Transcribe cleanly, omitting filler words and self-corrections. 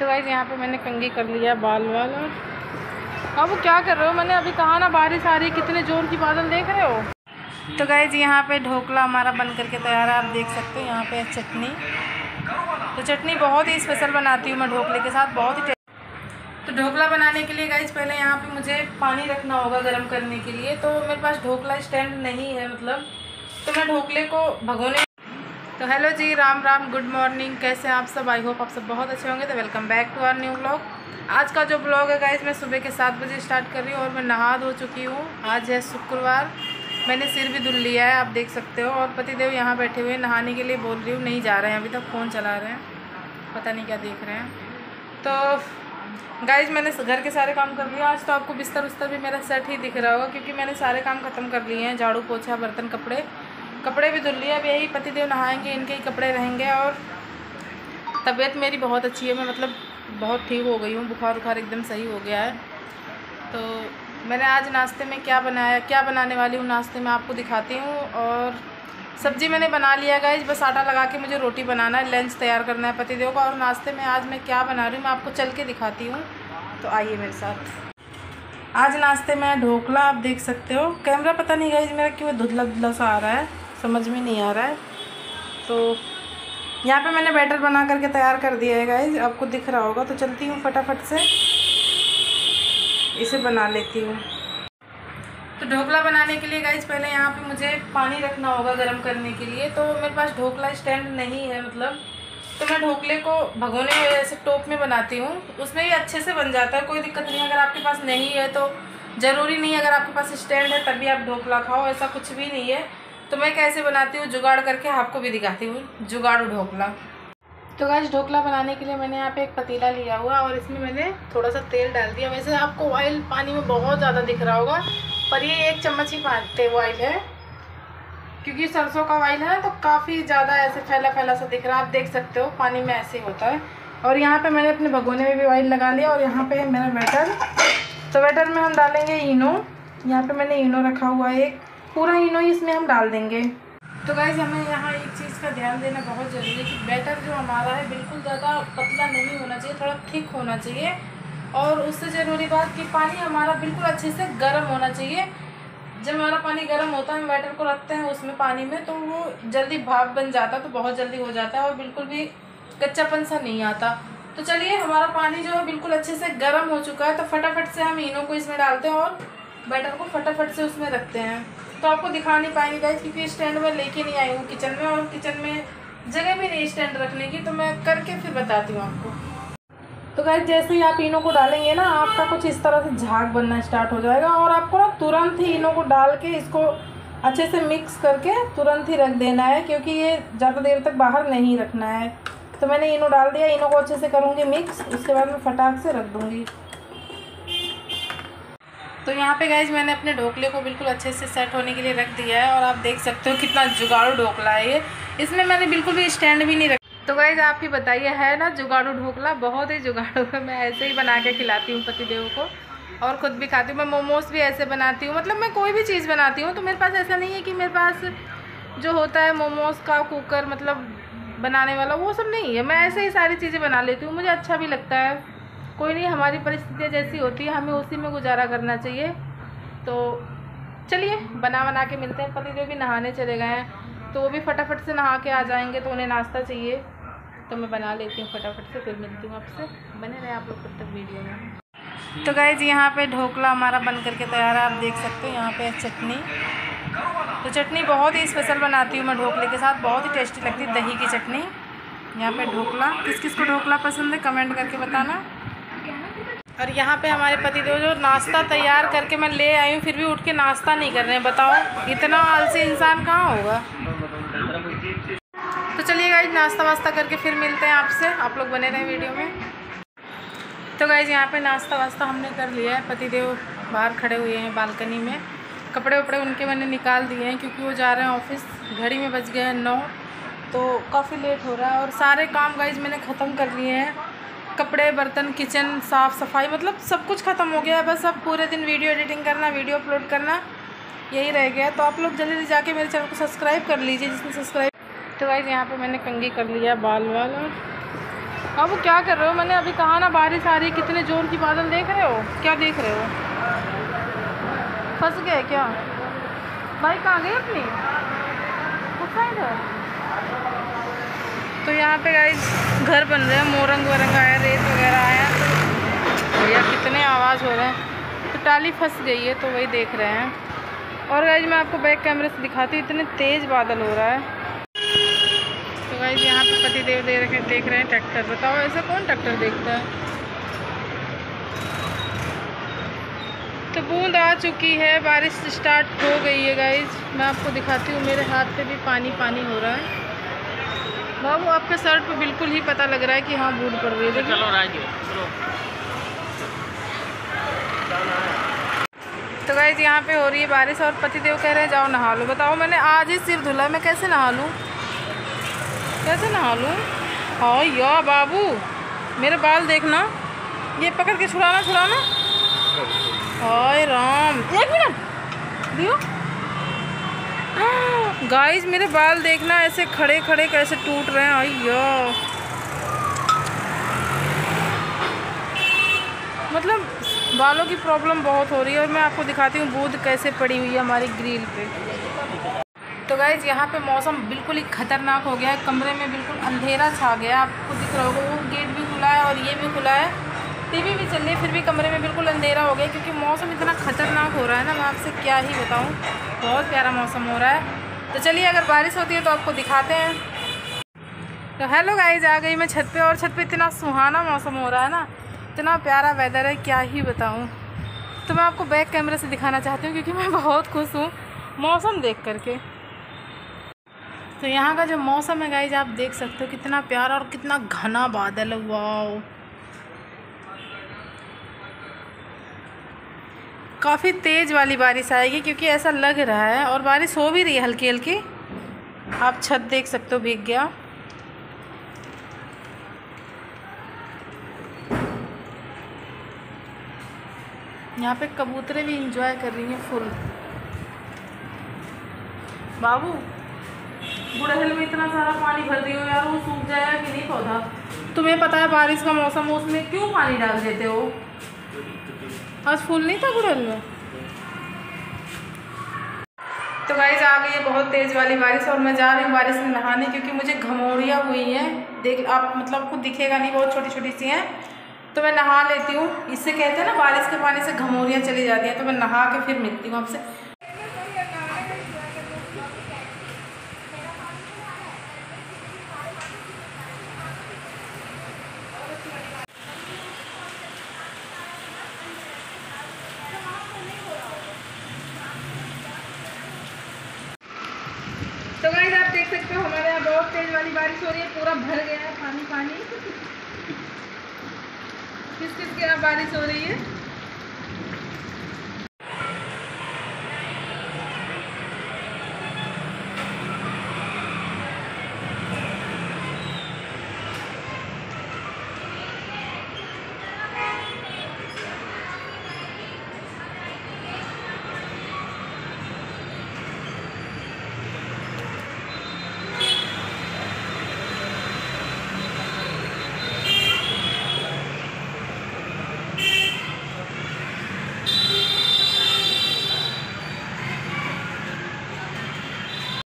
तो गाइस यहाँ पे मैंने कंघी कर लिया बाल वाल। और अब क्या कर रहे हो, मैंने अभी कहा ना बारिश आ रही, कितने जोर की बादल देख रहे हो। तो गाइस यहाँ पे ढोकला हमारा बन करके तैयार है, आप देख सकते हो। यहाँ पे चटनी, तो चटनी बहुत ही स्पेशल बनाती हूँ मैं ढोकले के साथ, बहुत ही। तो ढोकला बनाने के लिए गाइस पहले यहाँ पे मुझे पानी रखना होगा गर्म करने के लिए। तो मेरे पास ढोकला स्टैंड नहीं है, मतलब तो मैं ढोकले को भगोने। तो हेलो जी, राम राम, गुड मॉर्निंग, कैसे हैं आप सब। आई होप आप सब बहुत अच्छे होंगे। तो welcome back to our new blog. आज का जो ब्लॉग है गाइस मैं सुबह के 7 बजे स्टार्ट कर रही हूँ और मैं नहा धो चुकी हूँ। आज है शुक्रवार, मैंने सिर भी धुल लिया है, आप देख सकते हो। और पतिदेव यहाँ बैठे हुए नहाने के लिए बोल रही हूँ, नहीं जा रहे हैं, अभी तक फ़ोन चला रहे हैं, पता नहीं क्या देख रहे हैं। तो गाइस मैंने घर के सारे काम कर लिए आज, तो आपको बिस्तर उस्तर भी मेरा सेट ही दिख रहा होगा क्योंकि मैंने सारे काम ख़त्म कर लिए हैं। झाड़ू पोछा, बर्तन, कपड़े भी धुल लिए। अब यही पतिदेव नहाएंगे, इनके ही कपड़े रहेंगे। और तबीयत मेरी बहुत अच्छी है, मैं मतलब बहुत ठीक हो गई हूँ, बुखार उखार एकदम सही हो गया है। तो मैंने आज नाश्ते में क्या बनाया, क्या बनाने वाली हूँ नाश्ते में, आपको दिखाती हूँ। और सब्ज़ी मैंने बना लिया गाइस, बस आटा लगा के मुझे रोटी बनाना है, लंच तैयार करना है पतिदेव का। और नाश्ते में आज मैं क्या बना रही हूँ मैं आपको चल के दिखाती हूँ, तो आइए मेरे साथ। आज नाश्ते में ढोकला, आप देख सकते हो। कैमरा पता नहीं गाइस मेरा क्यों धुंधला धुंधला सा आ रहा है, समझ में नहीं आ रहा है। तो यहाँ पर मैंने बैटर बना करके तैयार कर दिया है गाइस, आपको दिख रहा होगा। तो चलती हूँ फटाफट से इसे बना लेती हूँ। तो ढोकला बनाने के लिए गाइस पहले यहाँ पे मुझे पानी रखना होगा गर्म करने के लिए। तो मेरे पास ढोकला स्टैंड नहीं है, मतलब तो मैं ढोकले को भगोने में ऐसे टोप में बनाती हूँ, उसमें ये अच्छे से बन जाता है, कोई दिक्कत नहीं। अगर आपके पास नहीं है तो ज़रूरी नहीं, अगर आपके पास स्टैंड है तभी आप ढोकला खाओ, ऐसा कुछ भी नहीं है। तो मैं कैसे बनाती हूँ जुगाड़ करके आपको भी दिखाती हूँ, जुगाड़ू ढोकला। तो गाइस ढोकला बनाने के लिए मैंने यहाँ पे एक पतीला लिया हुआ और इसमें मैंने थोड़ा सा तेल डाल दिया। वैसे आपको ऑयल पानी में बहुत ज़्यादा दिख रहा होगा, पर ये 1 चम्मच ही पाते ऑयल है क्योंकि सरसों का ऑयल है, तो काफ़ी ज़्यादा ऐसे फैला फैला सा दिख रहा है, आप देख सकते हो। पानी में ऐसे होता है। और यहाँ पे मैंने अपने भगोने में भी ऑयल लगा लिया। और यहाँ पर मेरा बैटर, तो बैटर में हम डालेंगे इनो। यहाँ पर मैंने इनो रखा हुआ है, एक पूरा इनो इसमें हम डाल देंगे। तो गाइस हमें यहाँ एक चीज़ का ध्यान देना बहुत ज़रूरी है कि बैटर जो हमारा है बिल्कुल ज़्यादा पतला नहीं होना चाहिए, थोड़ा थिक होना चाहिए। और उससे ज़रूरी बात कि पानी हमारा बिल्कुल अच्छे से गर्म होना चाहिए। जब हमारा पानी गर्म होता है, हम बैटर को रखते हैं उसमें पानी में, तो वो जल्दी भाप बन जाता है, तो बहुत जल्दी हो जाता है और बिल्कुल भी कच्चापन सा नहीं आता। तो चलिए हमारा पानी जो है बिल्कुल अच्छे से गर्म हो चुका है, तो फटाफट से हम इनो को इसमें डालते हैं और बैटर को फटाफट से उसमें रखते हैं। तो आपको दिखा नहीं पाएंगे गाइस क्योंकि स्टैंड में लेके नहीं आई हूँ किचन में, और किचन में जगह भी नहीं स्टैंड रखने की, तो मैं करके फिर बताती हूँ आपको। तो गाइस जैसे ही आप इनो को डालेंगे ना, आपका कुछ इस तरह से झाग बनना स्टार्ट हो जाएगा। और आपको ना तुरंत ही इनो को डाल के इसको अच्छे से मिक्स करके तुरंत ही रख देना है, क्योंकि ये ज़्यादा देर तक बाहर नहीं रखना है। तो मैंने इनो डाल दिया, इनो को अच्छे से करूँगी मिक्स, उसके बाद मैं फटाक से रख दूँगी। तो यहाँ पे गाइस मैंने अपने ढोकले को बिल्कुल अच्छे से सेट होने के लिए रख दिया है और आप देख सकते हो कितना जुगाड़ू ढोकला है ये, इसमें मैंने बिल्कुल भी स्टैंड भी नहीं रखा। तो गाइस आप ही बताइए है ना जुगाड़ू ढोकला, बहुत ही जुगाड़ू है। मैं ऐसे ही बना के खिलाती हूँ पतिदेव को और ख़ुद भी खाती हूँ। मैं मोमोज़ भी ऐसे बनाती हूँ, मतलब मैं कोई भी चीज़ बनाती हूँ तो मेरे पास ऐसा नहीं है कि मेरे पास जो होता है मोमोज़ का कुकर मतलब बनाने वाला, वो सब नहीं है। मैं ऐसे ही सारी चीज़ें बना लेती हूँ, मुझे अच्छा भी लगता है। कोई नहीं, हमारी परिस्थितियाँ जैसी होती है हमें उसी में गुजारा करना चाहिए। तो चलिए बना के मिलते हैं। पतिदेव भी नहाने चले गए हैं, तो वो भी फटाफट से नहा के आ जाएंगे, तो उन्हें नाश्ता चाहिए। तो मैं बना लेती हूँ फटाफट से, फिर मिलती हूँ आपसे, बने रहे आप लोग तब तक वीडियो में। तो गाइस यहाँ पे ढोकला हमारा बन करके तैयार है, आप देख सकते हो। यहाँ पे चटनी, तो चटनी बहुत ही स्पेशल बनाती हूँ मैं ढोकले के साथ, बहुत ही टेस्टी लगती है दही की चटनी। यहाँ पे ढोकला, किस किस को ढोकला पसंद है कमेंट करके बताना। और यहाँ पे हमारे पतिदेव जो नाश्ता तैयार करके मैं ले आई हूँ, फिर भी उठ के नाश्ता नहीं कर रहे हैं, बताओ इतना आलसी इंसान कहाँ होगा। तो चलिए गाइस नाश्ता वास्ता करके फिर मिलते हैं आपसे, आप लोग बने रहें वीडियो में। तो गाइस यहाँ पे नाश्ता वास्ता हमने कर लिया है, पतिदेव बाहर खड़े हुए हैं बालकनी में। कपड़े वपड़े उनके मैंने निकाल दिए हैं क्योंकि वो जा रहे हैं ऑफिस। घड़ी में बज गए हैं 9, तो काफ़ी लेट हो रहा है। और सारे काम गाइस मैंने ख़त्म कर लिए हैं, कपड़े, बर्तन, किचन साफ़ सफाई, मतलब सब कुछ ख़त्म हो गया है। बस अब पूरे दिन वीडियो एडिटिंग करना, वीडियो अपलोड करना, यही रह गया। तो आप लोग जल्दी जाके मेरे चैनल को सब्सक्राइब कर लीजिए जिसने सब्सक्राइब। तो गाइस यहाँ पे मैंने कंघी कर लिया बाल वाल। और अब क्या कर रहे हो? मैंने अभी कहा ना बारिश आ रही, कितने जोर की बादल देख रहे हो? क्या देख रहे हो? फंस गए क्या? बाइक कहाँ गई अपनी? तो यहाँ पे गाइस घर बन रहे हैं, मोरंग वरंग आया, रेत वगैरह आया। भैया कितने आवाज़ हो रहे हैं। तो टाली फंस गई है तो वही देख रहे हैं। और गाइस मैं आपको बैक कैमरे से दिखाती हूँ, इतने तेज़ बादल हो रहा है। तो गाइस यहाँ पे पतिदेव देख रहे हैं ट्रैक्टर। बताओ ऐसा कौन ट्रैक्टर देखता है। तो बूंद आ चुकी है, बारिश स्टार्ट हो गई है गाइज। मैं आपको दिखाती हूँ, मेरे हाथ पे भी पानी पानी हो रहा है। बाबू आपके शर्ट पे बिल्कुल ही पता लग रहा है कि हाँ बूंद पड़ रही है। तो गाइज यहाँ पे हो रही है बारिश और पतिदेव कह रहे हैं जाओ नहा लो। बताओ मैंने आज ही सिर धुला, मैं कैसे नहा लूँ? कैसे नहा लूँ? हाँ या बाबू मेरे बाल देखना, ये पकड़ के छुड़ाना छुड़ाना। हाय राम, एक मिनट दियो। गाइस मेरे बाल देखना, ऐसे खड़े खड़े कैसे टूट रहे हैं। अयो मतलब बालों की प्रॉब्लम बहुत हो रही है। और मैं आपको दिखाती हूँ बूंद कैसे पड़ी हुई है हमारी ग्रिल पे। तो गाइस यहाँ पे मौसम बिल्कुल ही ख़तरनाक हो गया है। कमरे में बिल्कुल अंधेरा छा गया, आपको दिख रहा होगा। वो गेट भी खुला है और ये भी खुला है, टीवी भी चल रही, फिर भी कमरे में बिल्कुल अंधेरा हो गया क्योंकि मौसम इतना ख़तरनाक हो रहा है ना, मैं आपसे क्या ही बताऊं। बहुत प्यारा मौसम हो रहा है। तो चलिए अगर बारिश होती है तो आपको दिखाते हैं। तो हेलो गाइस आ गई मैं छत पे, और छत पे इतना सुहाना मौसम हो रहा है ना, इतना प्यारा वेदर है, क्या ही बताऊँ। तो मैं आपको बैक कैमरे से दिखाना चाहती हूँ क्योंकि मैं बहुत खुश हूँ मौसम देख करके। तो यहाँ का जो मौसम है गाइस आप देख सकते हो, कितना प्यारा और कितना घना बादल। वाओ काफ़ी तेज़ वाली बारिश आएगी क्योंकि ऐसा लग रहा है, और बारिश हो भी रही है हल्की हल्की। आप छत देख सकते हो भीग गया। यहाँ पे कबूतरें भी इंजॉय कर रही हैं फुल। बाबू गुड़हल में इतना सारा पानी भर दियो यार, वो सूख जाएगा कि नहीं पौधा। तुम्हें पता है बारिश का मौसम हो, उसमें क्यों पानी डाल देते हो? आज फूल नहीं था गुड़हल में। तो गाइस आ गई है बहुत तेज़ वाली बारिश, और मैं जा रही हूँ बारिश में नहाने क्योंकि मुझे घमौरियाँ हुई हैं। देख आप मतलब आपको दिखेगा नहीं, बहुत छोटी छोटी सी हैं। तो मैं नहा लेती हूँ, इससे कहते हैं ना बारिश के पानी से घमौरियाँ चली जाती हैं। तो मैं नहा के फिर मिलती हूँ आपसे। तो गाइस आप देख सकते हो हमारे यहाँ बहुत तेज वाली बारिश हो रही है, पूरा भर गया है पानी पानी। किस किस के यहाँ बारिश हो रही है?